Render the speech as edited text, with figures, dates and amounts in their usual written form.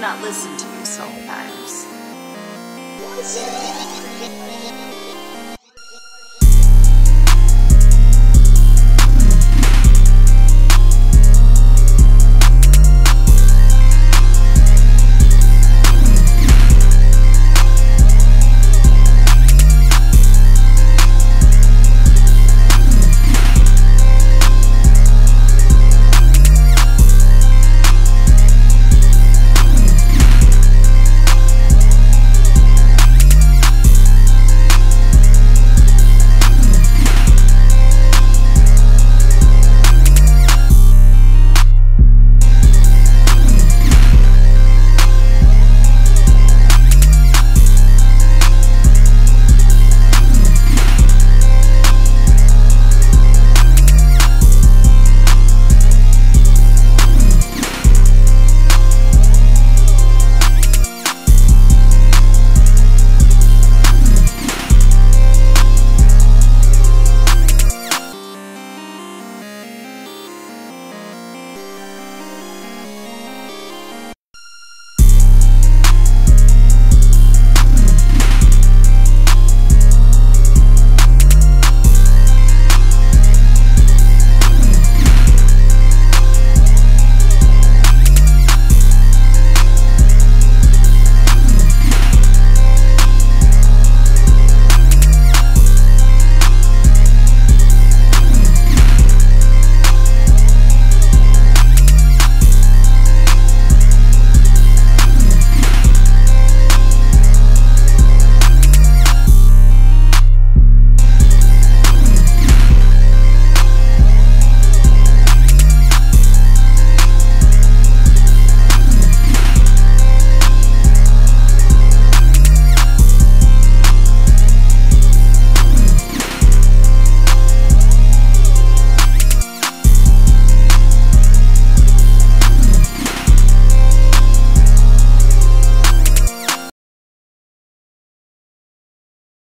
should not listen to you sometimes.